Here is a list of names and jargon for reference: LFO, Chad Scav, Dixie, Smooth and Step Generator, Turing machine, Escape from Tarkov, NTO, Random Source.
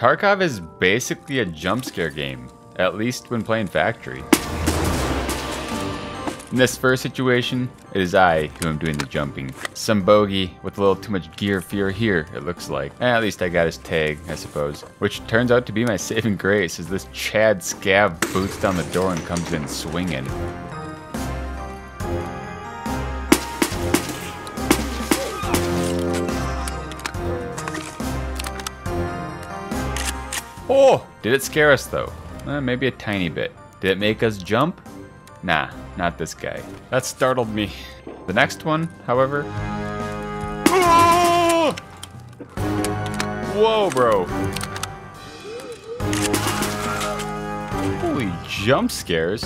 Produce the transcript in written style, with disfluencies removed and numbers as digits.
Tarkov is basically a jump scare game, at least when playing Factory. In this first situation, it is I who am doing the jumping. Some bogey with a little too much gear fear here, it looks like. At least I got his tag, I suppose. Which turns out to be my saving grace, as this Chad Scav boots down the door and comes in swinging. Oh! Did it scare us though? Maybe a tiny bit. Did it make us jump? Nah, not this guy. That startled me. The next one, however... Oh! Whoa, bro. Holy jump scares.